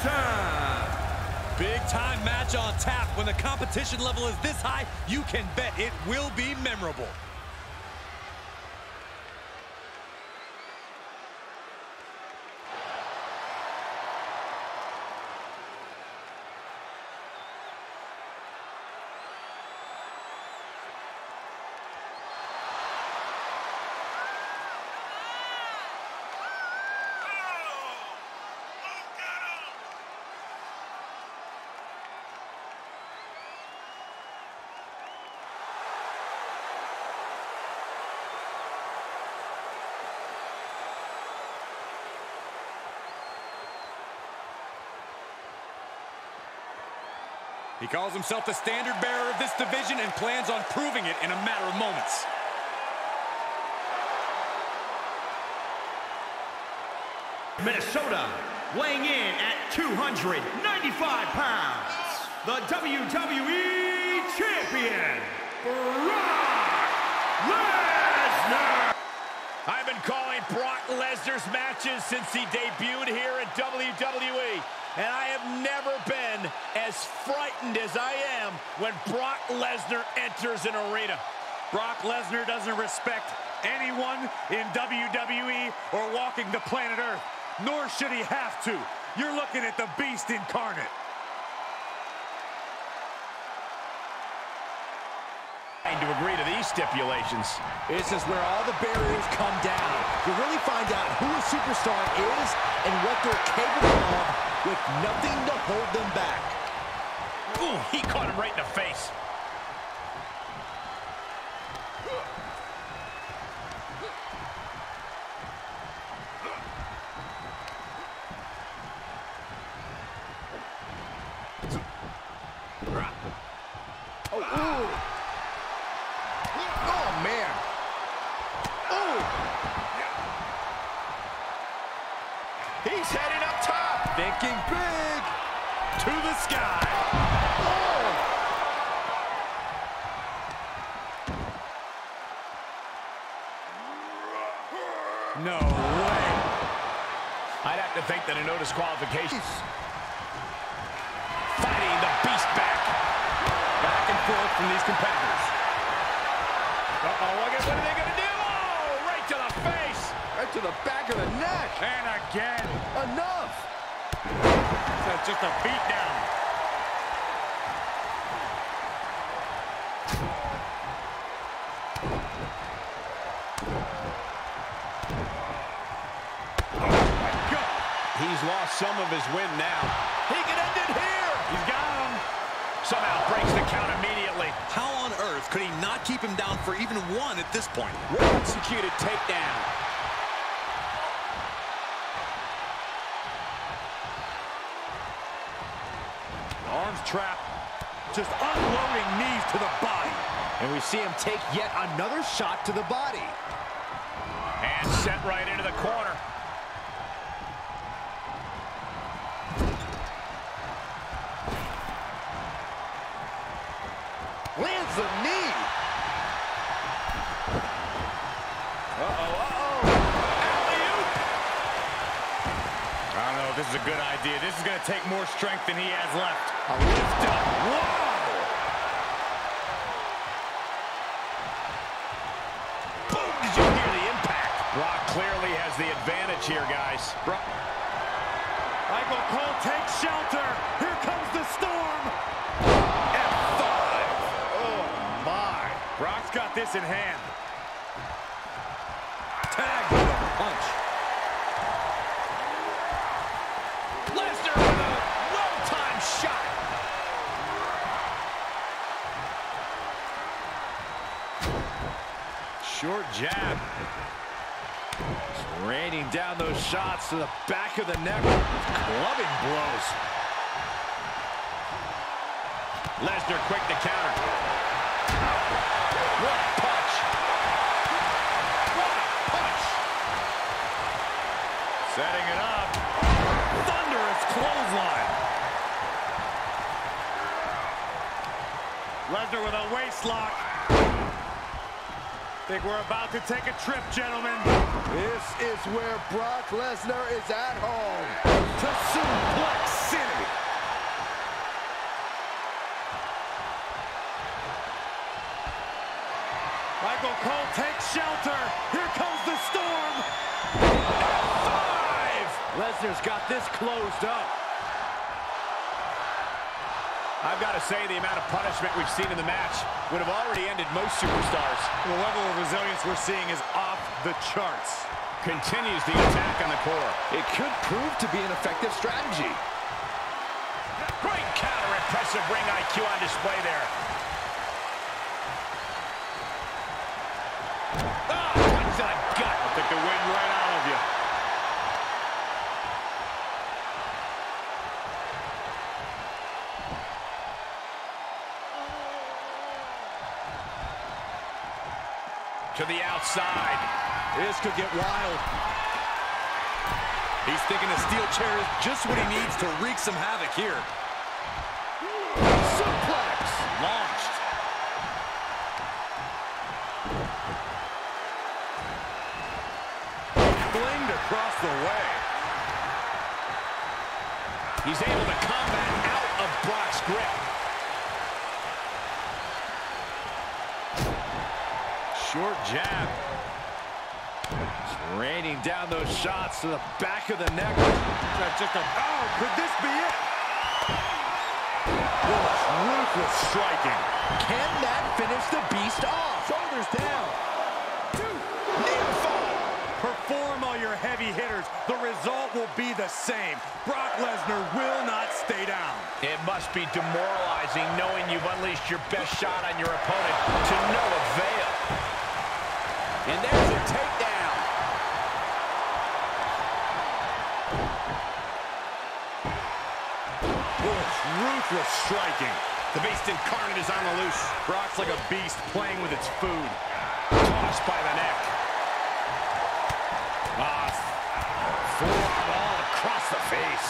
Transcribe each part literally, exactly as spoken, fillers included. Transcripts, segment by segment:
time. Big time match on tap. When the competition level is this high, you can bet it will be memorable. He calls himself the standard bearer of this division and plans on proving it in a matter of moments. Minnesota, weighing in at two hundred ninety-five pounds, the W W E Champion, Brock Lesnar! I've been calling Brock Lesnar's matches since he debuted here at W W E. And I have never been as frightened as I am when Brock Lesnar enters an arena. Brock Lesnar doesn't respect anyone in W W E or walking the planet Earth, nor should he have to. You're looking at the beast incarnate. To agree to these stipulations. This is where all the barriers come down. You really find out who a superstar is and what they're capable of with nothing to hold them back. Ooh, he caught him right in the face. He's headed up top. Thinking big. To the sky. Oh. No way. I'd have to think that a no disqualification. Fighting the beast back. Back and forth from these competitors. Uh-oh, look at what are they going to do? Oh, right to the face. Right to the back of the neck. And again. Enough. That's just a beat down. Oh, my God. He's lost some of his win now. He can end it here. He's got him. Somehow breaks the count immediately. How on earth could he not keep him down for even one at this point? Well executed takedown. Arms trap, just unloading knees to the body. And we see him take yet another shot to the body. And set right into the corner. Lands the knee. Uh-oh, uh-oh. Alley-oop. I don't know if this is a good idea. This is going to take more strength than he has left. A lift up. Whoa! Boom! Did you hear the impact? Brock clearly has the advantage here, guys. Brock. Michael Cole takes shelter. Here comes the storm. F five. Oh, my. Brock's got this in hand. Tag with a punch. Lesnar with a well-timed shot. Short jab. Just raining down those shots to the back of the neck. Clubbing blows. Lesnar quick to counter. What a punch. What a punch. Setting it up. Thunderous clothesline. Lesnar with a waist lock. I think we're about to take a trip, gentlemen. This is where Brock Lesnar is at home. To Suplex City. just closed up. I've got to say, the amount of punishment we've seen in the match would have already ended most superstars. The level of resilience we're seeing is off the charts. Continues the attack on the core. It could prove to be an effective strategy. Great counter, impressive ring I Q on display there. Oh, what the gut! I'll take the win right out of you. To the outside. This could get wild. He's thinking a steel chair is just what he needs to wreak some havoc here. Suplex launched. Flinged across the way. He's able to combat out of Brock's grip. Short jab. It's raining down those shots to the back of the neck. That's just a, oh, could this be it? Ruthless, ruthless striking. Can that finish the beast off? Shoulders down. Two. Near fall. Perform all your heavy hitters. The result will be the same. Brock Lesnar will not stay down. It must be demoralizing knowing you've unleashed your best shot on your opponent to no avail. And there's a takedown. Ruthless, ruthless striking. The beast incarnate is on the loose. Brock's like a beast playing with its food. Tossed by the neck. Ah, forearm all across the face.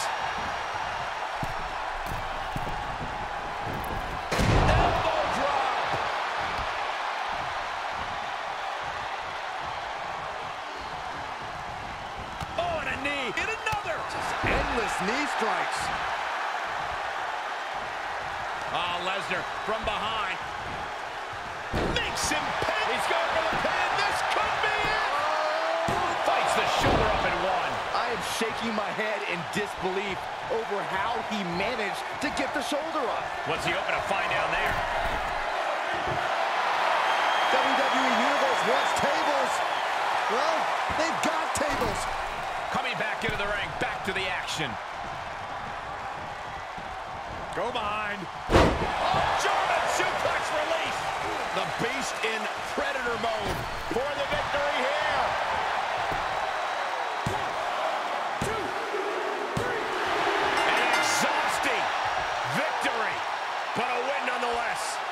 Knee strikes. Ah, oh, Lesnar from behind. Makes him pay. He's going for the pin. This could be it. Oh. Fights the shoulder up and one. I am shaking my head in disbelief over how he managed to get the shoulder up. What's he open to find down there? W W E Universe wants tables. Well, they've got tables. Coming back into the ring, back to the action. Go behind. Oh, German suplex release. The beast in predator mode for the victory here. One, two, three. An exhausting victory, but a win nonetheless.